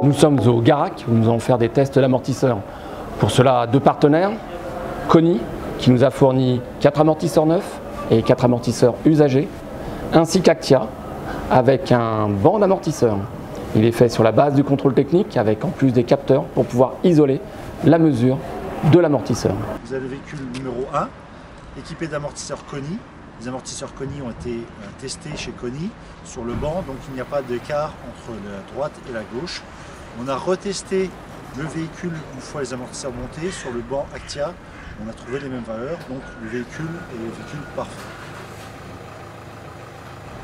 Nous sommes au GARAC, où nous allons faire des tests d'amortisseurs. Pour cela, deux partenaires, KONI, qui nous a fourni 4 amortisseurs neufs et 4 amortisseurs usagés, ainsi qu'ACTIA, avec un banc d'amortisseurs. Il est fait sur la base du contrôle technique, avec en plus des capteurs, pour pouvoir isoler la mesure de l'amortisseur. Vous avez le véhicule numéro 1, équipé d'amortisseurs KONI. Les amortisseurs KONI ont été testés chez KONI sur le banc, donc il n'y a pas d'écart entre la droite et la gauche. On a retesté le véhicule une fois les amortisseurs montés sur le banc Actia. On a trouvé les mêmes valeurs, donc le véhicule est le véhicule parfait.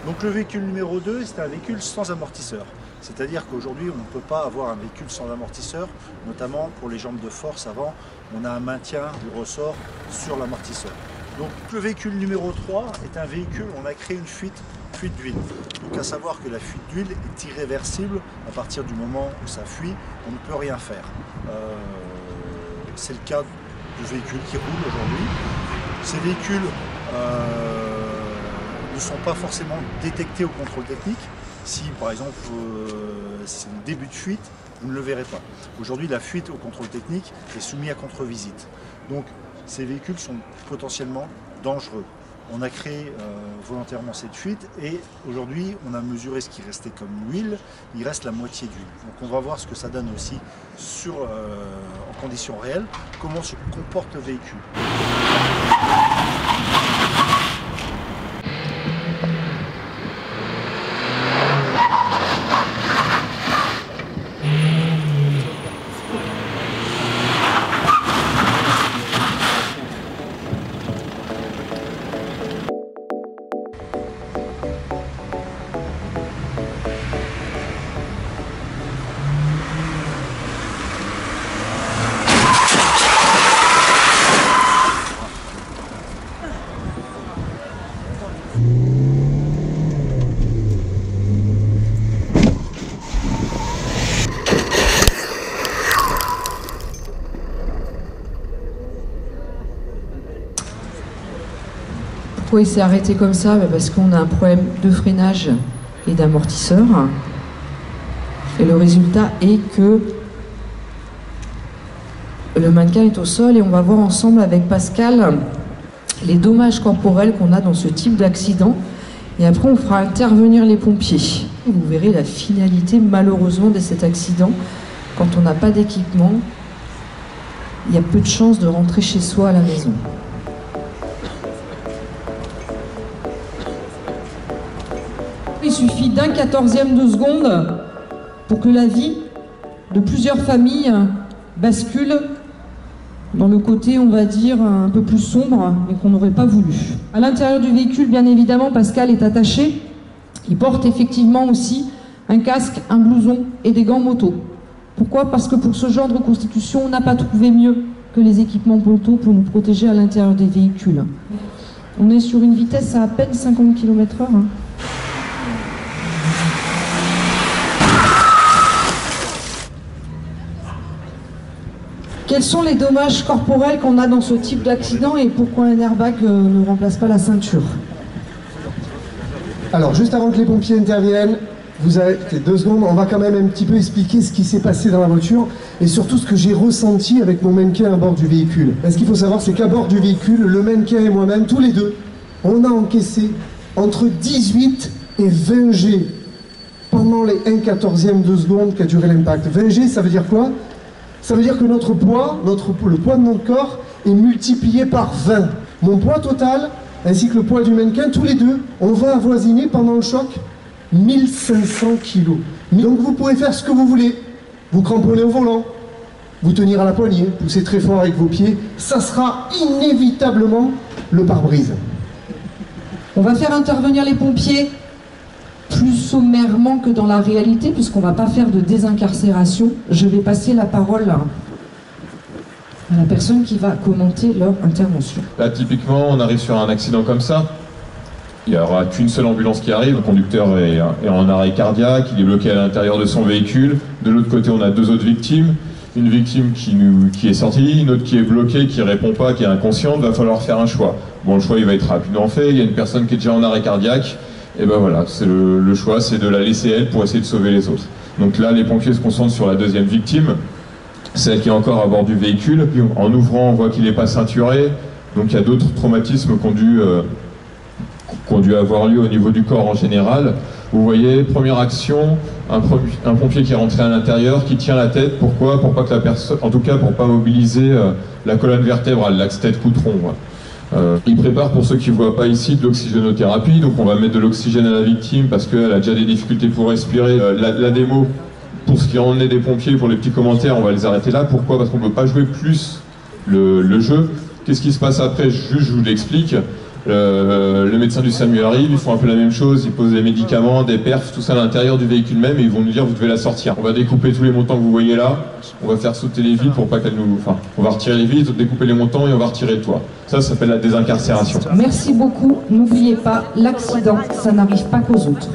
Donc le véhicule numéro 2, c'est un véhicule sans amortisseur. C'est-à-dire qu'aujourd'hui, on ne peut pas avoir un véhicule sans amortisseur, notamment pour les jambes de force avant, on a un maintien du ressort sur l'amortisseur. Donc le véhicule numéro 3 est un véhicule où on a créé une fuite d'huile. Donc à savoir que la fuite d'huile est irréversible à partir du moment où ça fuit, on ne peut rien faire. C'est le cas du véhicule qui roule aujourd'hui. Ces véhicules ne sont pas forcément détectés au contrôle technique. Si par exemple c'est le début de fuite, vous ne le verrez pas. Aujourd'hui, la fuite au contrôle technique est soumise à contre-visite. Donc ces véhicules sont potentiellement dangereux. On a créé volontairement cette fuite et aujourd'hui on a mesuré ce qui restait comme huile, il reste la moitié d'huile. Donc on va voir ce que ça donne aussi sur, en conditions réelles, comment se comporte le véhicule. Pourquoi il s'est arrêté comme ça? Parce qu'on a un problème de freinage et d'amortisseur. Et le résultat est que le mannequin est au sol et on va voir ensemble avec Pascal les dommages corporels qu'on a dans ce type d'accident. Et après on fera intervenir les pompiers. Vous verrez la finalité malheureusement de cet accident. Quand on n'a pas d'équipement, il y a peu de chances de rentrer chez soi à la maison. Il suffit d'un 14e de seconde pour que la vie de plusieurs familles bascule dans le côté, on va dire, un peu plus sombre mais qu'on n'aurait pas voulu. À l'intérieur du véhicule, bien évidemment, Pascal est attaché. Il porte effectivement aussi un casque, un blouson et des gants moto. Pourquoi? Parce que pour ce genre de reconstitution, on n'a pas trouvé mieux que les équipements moto pour nous protéger à l'intérieur des véhicules. On est sur une vitesse à peine 50 km/h. Quels sont les dommages corporels qu'on a dans ce type d'accident et pourquoi un airbag ne remplace pas la ceinture? Alors, juste avant que les pompiers interviennent, vous avez 2 secondes, on va quand même un petit peu expliquer ce qui s'est passé dans la voiture et surtout ce que j'ai ressenti avec mon mannequin à bord du véhicule. Et ce qu'il faut savoir, c'est qu'à bord du véhicule, le mannequin et moi-même, tous les deux, on a encaissé entre 18 et 20 G pendant les 1/14e de seconde qu'a duré l'impact. 20 G, ça veut dire quoi? Ça veut dire que notre poids, le poids de notre corps est multiplié par 20. Mon poids total, ainsi que le poids du mannequin, tous les deux, on va avoisiner pendant le choc 1500 kilos. Donc vous pouvez faire ce que vous voulez. Vous cramponner au volant, vous tenir à la poignée, pousser très fort avec vos pieds. Ça sera inévitablement le pare-brise. On va faire intervenir les pompiers plus sommairement que dans la réalité, puisqu'on ne va pas faire de désincarcération. Je vais passer la parole à la personne qui va commenter leur intervention. Là, typiquement, on arrive sur un accident comme ça. Il n'y aura qu'une seule ambulance qui arrive. Le conducteur est en arrêt cardiaque, il est bloqué à l'intérieur de son véhicule. De l'autre côté, on a 2 autres victimes. Une victime qui est sortie, une autre qui est bloquée, qui ne répond pas, qui est inconsciente. Il va falloir faire un choix. Bon, le choix, il va être rapidement fait. Il y a une personne qui est déjà en arrêt cardiaque. Et ben voilà, c'est le choix, c'est de la laisser elle pour essayer de sauver les autres. Donc là, les pompiers se concentrent sur la deuxième victime, celle qui est encore à bord du véhicule. En ouvrant, on voit qu'il n'est pas ceinturé, donc il y a d'autres traumatismes qui ont dû avoir lieu au niveau du corps en général. Vous voyez, première action, un pompier qui est rentré à l'intérieur, qui tient la tête. Pourquoi? Pour pas que la personne, en tout cas pour pas mobiliser la colonne vertébrale, l'axe tête-coutron. Il prépare, pour ceux qui ne voient pas ici, de l'oxygénothérapie. Donc on va mettre de l'oxygène à la victime parce qu'elle a déjà des difficultés pour respirer. La démo, pour ce qui en est des pompiers, pour les petits commentaires, on va les arrêter là. Pourquoi? Parce qu'on ne peut pas jouer plus le jeu. Qu'est-ce qui se passe après? Juste, je vous l'explique. Le médecin du SAMU arrive, ils font un peu la même chose, ils posent des médicaments, des perfs, tout ça à l'intérieur du véhicule même, et ils vont nous dire vous devez la sortir. On va découper tous les montants que vous voyez là, on va faire sauter les vides pour pas qu'elle nous... Enfin, on va retirer les vides, découper les montants et on va retirer le toit. Ça, ça s'appelle la désincarcération. Merci beaucoup, n'oubliez pas, l'accident, ça n'arrive pas qu'aux autres.